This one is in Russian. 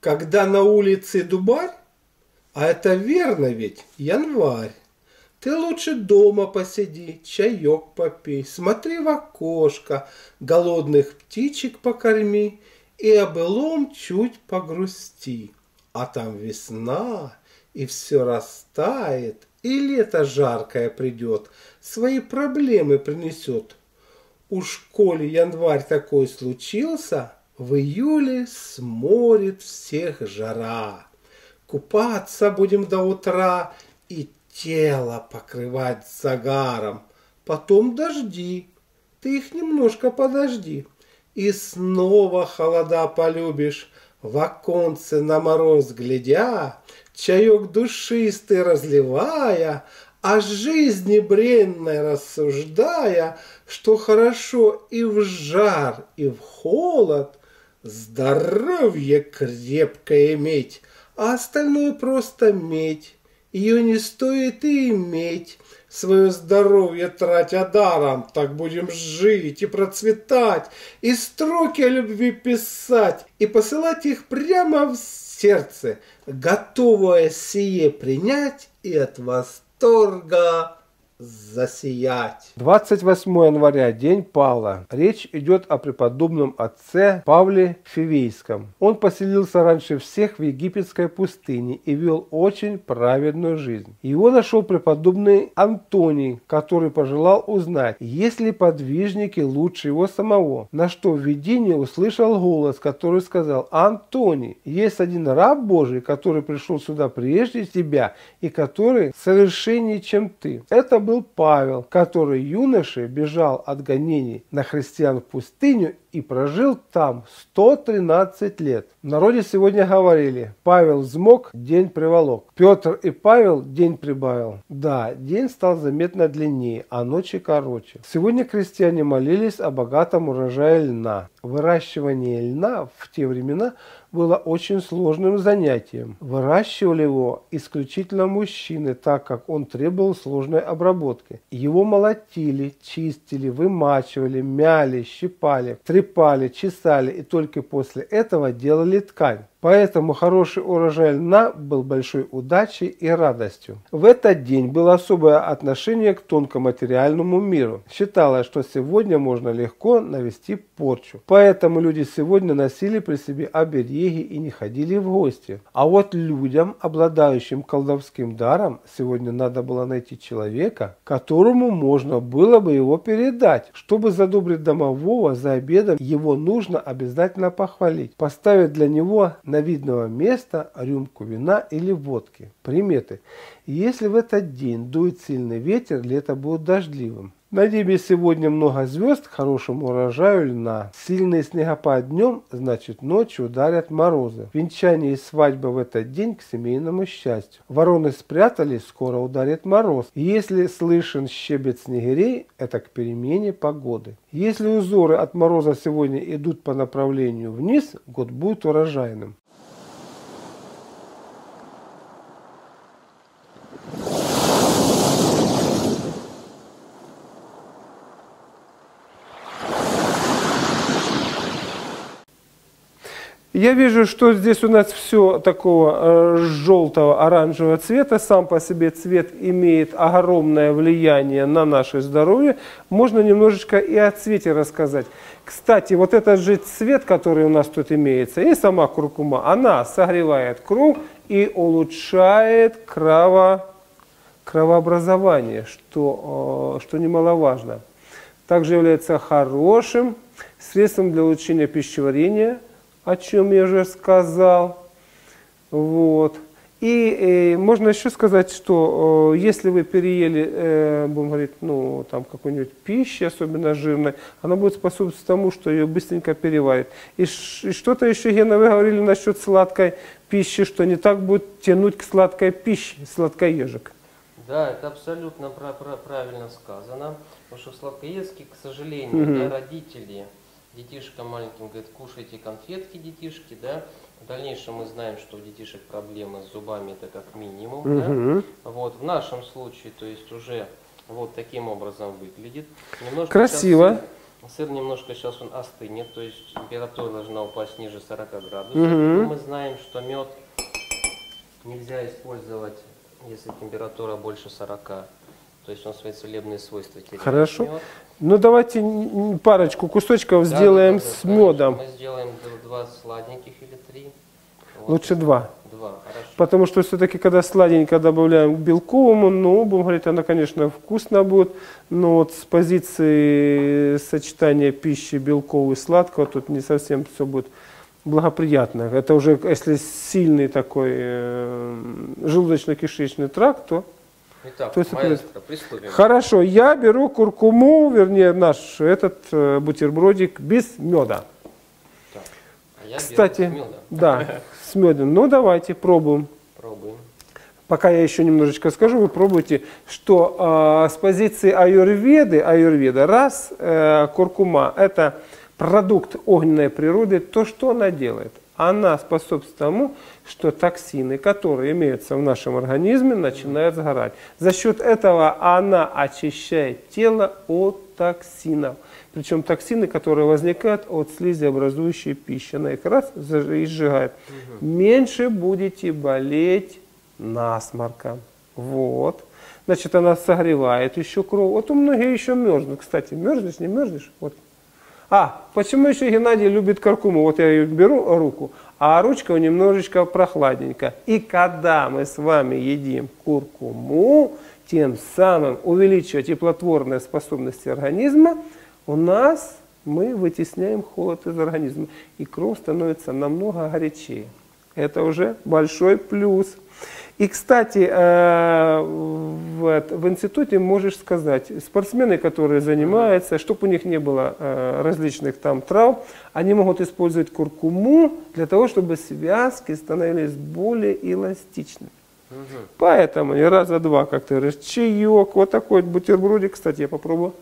Когда на улице дубарь, а это верно ведь январь, ты лучше дома посиди, чаек попей, смотри в окошко, голодных птичек покорми и о былом чуть погрусти. А там весна, и все растает, и лето жаркое придет, свои проблемы принесет. Уж коли январь такой случился, в июле сморит всех жара. Купаться будем до утра и тело покрывать загаром. Потом дожди, ты их немножко подожди, и снова холода полюбишь, в оконце на мороз глядя, чаек душистый разливая, о жизни бренной рассуждая, что хорошо и в жар, и в холод, здоровье крепкое иметь, а остальное просто медь. Ее не стоит и иметь, свое здоровье тратя даром, так будем жить и процветать, и строки о любви писать, и посылать их прямо в сердце, готовое сие принять и от восторга засиять. 28 января, день Павла. Речь идет о преподобном отце Павле Фивейском. Он поселился раньше всех в египетской пустыне и вел очень праведную жизнь. Его нашел преподобный Антоний, который пожелал узнать, есть ли подвижники лучше его самого. На что в видении услышал голос, который сказал: «Антоний, есть один раб Божий, который пришел сюда прежде тебя и который совершеннее, чем ты». Это был Павел, который юношей бежал от гонений на христиан в пустыню и прожил там 113 лет. В народе сегодня говорили: Павел взмок, день приволок. Петр и Павел, день прибавил. Да, день стал заметно длиннее, а ночи короче. Сегодня крестьяне молились о богатом урожае льна. Выращивание льна в те времена было очень сложным занятием. Выращивали его исключительно мужчины, так как он требовал сложной обработки. Его молотили, чистили, вымачивали, мяли, щипали, трепали, чесали и только после этого делали ткань. Поэтому хороший урожай льна был большой удачей и радостью. В этот день было особое отношение к тонкоматериальному миру. Считалось, что сегодня можно легко навести порчу. Поэтому люди сегодня носили при себе обереги и не ходили в гости. А вот людям, обладающим колдовским даром, сегодня надо было найти человека, которому можно было бы его передать. Чтобы задобрить домового, за обедом его нужно обязательно похвалить, поставить для него на видного места рюмку вина или водки. Приметы. Если в этот день дует сильный ветер, лето будет дождливым. На небе сегодня много звезд, к хорошему урожаю льна. Сильные снегопад днем, значит ночью ударят морозы. Венчание и свадьба в этот день к семейному счастью. Вороны спрятались, скоро ударит мороз. Если слышен щебет снегирей, это к перемене погоды. Если узоры от мороза сегодня идут по направлению вниз, год будет урожайным. Я вижу, что здесь у нас все такого желтого, оранжевого цвета. Сам по себе цвет имеет огромное влияние на наше здоровье. Можно немножечко и о цвете рассказать. Кстати, вот этот же цвет, который у нас тут имеется, и сама куркума, она согревает кровь и улучшает кровообразование, что немаловажно. Также является хорошим средством для улучшения пищеварения, о чем я уже сказал. Вот. И можно еще сказать, что если вы переели, будем говорить, ну, там какой-нибудь пищи, особенно жирной, она будет способствовать тому, что ее быстренько переварит. И что-то еще, Гена, вы говорили насчет сладкой пищи, что не так будет тянуть к сладкой пище, сладкоежек. Да, это абсолютно правильно сказано, потому что сладкоежки, к сожалению, для родителей, детишкам маленьким говорят: кушайте конфетки, детишки, да. В дальнейшем мы знаем, что у детишек проблемы с зубами, это как минимум, да? Вот, в нашем случае, то есть уже вот таким образом выглядит. Немножко красиво. Сейчас, Сыр немножко сейчас он остынет, то есть температура должна упасть ниже 40 градусов. Мы знаем, что мед нельзя использовать, если температура больше 40. То есть он свои целебные свойства теряет. Хорошо. Мед. Ну давайте парочку кусочков сделаем с медом. Мы сделаем два сладеньких или три. Лучше два. Хорошо. Потому что все-таки, когда сладенько добавляем к белковому, ну, будем говорить, она, конечно, вкусно будет, но вот с позиции сочетания пищи белкового и сладкого тут не совсем все будет благоприятно. Это уже, если сильный такой желудочно-кишечный тракт, то... Итак, то есть, маэстро, приступим. Хорошо, я беру куркуму, вернее, наш этот бутербродик без меда. Так, а я кстати, без меда. Да. С медом. Ну, давайте пробуем. Пока я еще немножечко скажу, вы пробуйте, что с позиции аюрведы, куркума – это продукт огненной природы, то, что она делает? Она способствует тому, что токсины, которые имеются в нашем организме, начинают сгорать. За счет этого она очищает тело от токсинов. Причем токсины, которые возникают от слизи, образующей пищи, она их раз и сжигает. Меньше будете болеть насморком. Вот. Значит, она согревает еще кровь. Вот у многих еще мерзнут. Кстати, мерзнешь, не мерзнешь? Вот. А, почему еще Геннадий любит куркуму? Вот я ее беру руку, а ручка немножечко прохладненькая. И когда мы с вами едим куркуму, тем самым увеличивая теплотворные способности организма, у нас мы вытесняем холод из организма, и кровь становится намного горячее. Это уже большой плюс. И, кстати, в институте можешь сказать, спортсмены, которые занимаются, чтобы у них не было различных там травм, они могут использовать куркуму для того, чтобы связки становились более эластичными. Поэтому и раза два, как ты говоришь, чаек, вот такой бутербродик, кстати, я попробую.